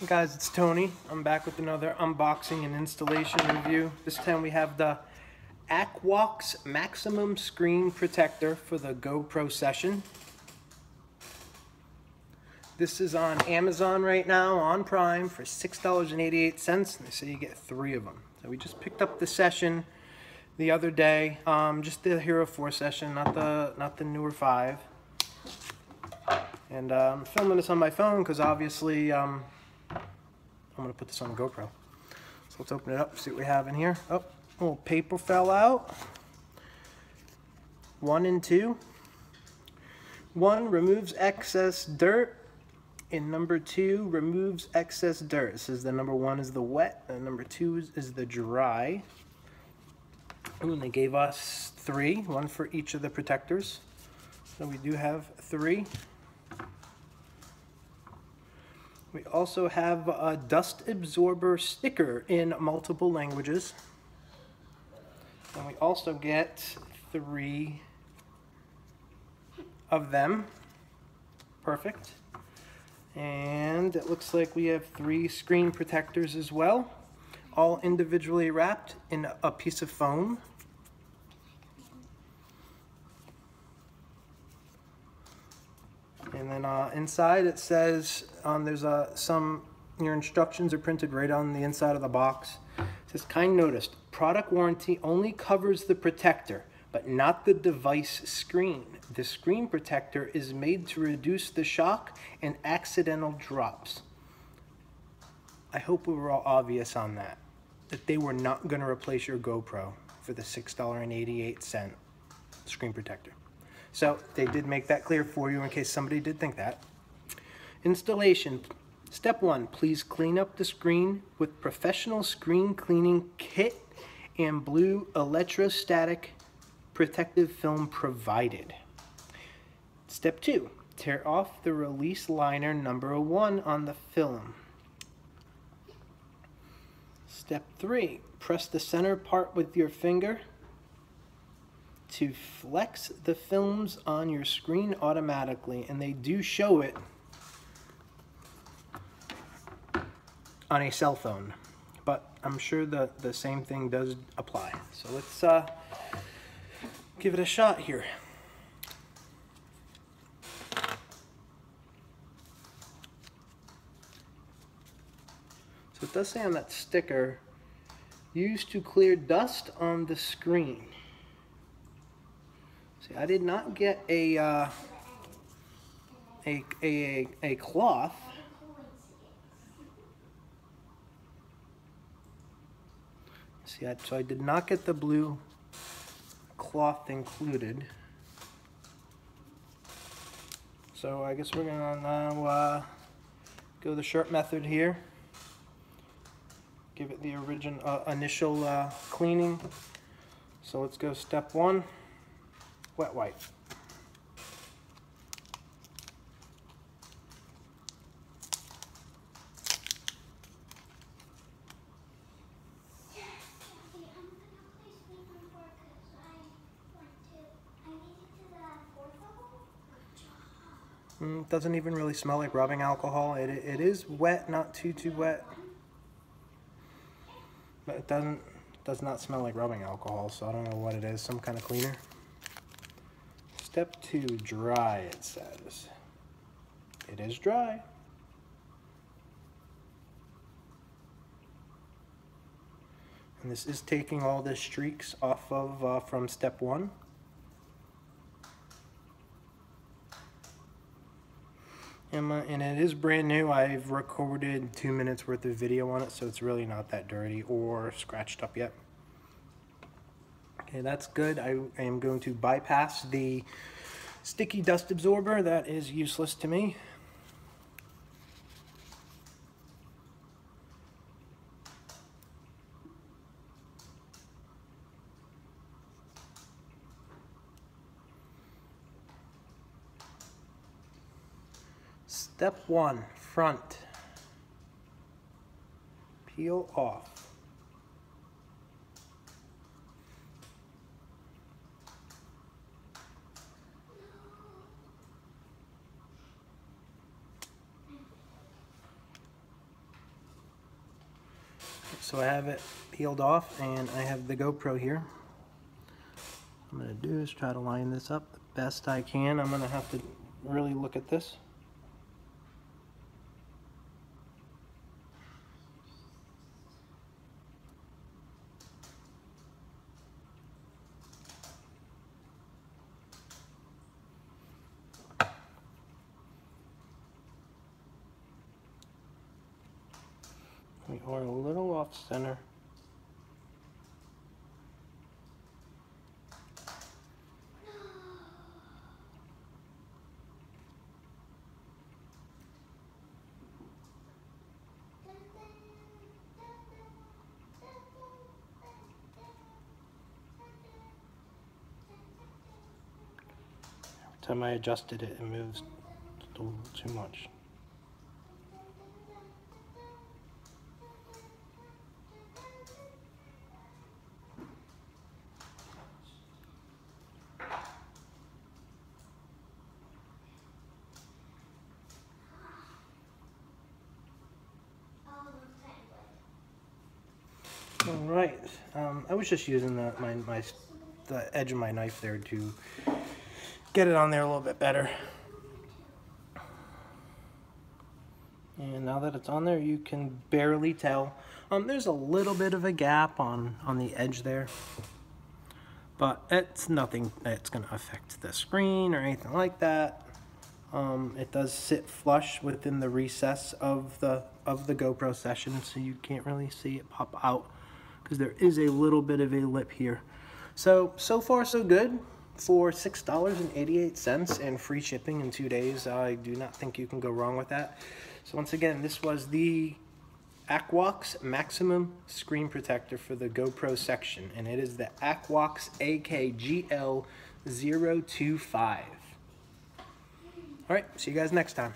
Hey guys, it's Tony. I'm back with another unboxing and installation review. This time we have the Akwox Maximum Screen Protector for the GoPro Session. This is on Amazon right now, on Prime, for $6.88, and they say you get 3 of them. So we just picked up the Session the other day, just the Hero 4 Session, not the newer 5. And I'm filming this on my phone because obviously I'm going to put this on the GoPro. So let's open it up, see what we have in here. Oh, a little paper fell out. 1 and 2. 1 removes excess dirt, and number 2 removes excess dirt. It says the number 1 is the wet, and number 2 is the dry. Ooh, and they gave us 3, 1 for each of the protectors. So we do have 3. We also have a dust absorber sticker in multiple languages. And we also get 3 of them. Perfect. And it looks like we have 3 screen protectors as well, all individually wrapped in a piece of foam. And then inside it says, there's your instructions are printed right on the inside of the box. It says, kind noticed, product warranty only covers the protector, but not the device screen. The screen protector is made to reduce the shock and accidental drops. I hope we were all obvious on that they were not going to replace your GoPro for the $6.88 screen protector. So they did make that clear for you in case somebody did think that. Installation. Step 1, please clean up the screen with professional screen cleaning kit and blue electrostatic protective film provided. Step 2, tear off the release liner number 1 on the film. Step 3, press the center part with your finger to flex the films on your screen automatically, and they do show it on a cell phone, but I'm sure the same thing does apply. So let's give it a shot here. So it does say on that sticker, used to clear dust on the screen. I did not get a cloth. See, so I did not get the blue cloth included. So I guess we're gonna now go the shirt method here. Give it the original initial cleaning. So let's go step 1. Wet wipe. It doesn't even really smell like rubbing alcohol. It is wet, not too wet, but it does not smell like rubbing alcohol. So I don't know what it is. Some kind of cleaner. Step 2, dry, it says. It is dry. And this is taking all the streaks off of from step 1. And it is brand new. I've recorded 2 minutes worth of video on it, so it's really not that dirty or scratched up yet. Okay, that's good. I am going to bypass the sticky dust absorber. That is useless to me. Step 1, front. Peel off. So I have it peeled off and I have the GoPro here. What I'm going to do is try to line this up the best I can. I'm going to have to really look at this. We are a little off center. Every time I adjusted it, it moves a little too much. Alright, I was just using the edge of my knife there to get it on there a little bit better. And now that it's on there, you can barely tell. There's a little bit of a gap on the edge there, but it's nothing that's going to affect the screen or anything like that. It does sit flush within the recess of the GoPro Session, so you can't really see it pop out, because there is a little bit of a lip here. So far so good. For $6.88 and free shipping in 2 days, I do not think you can go wrong with that. So once again, this was the Akwox Maximum Screen Protector for the GoPro Section, and it is the Akwox AKGL 025. Alright, see you guys next time.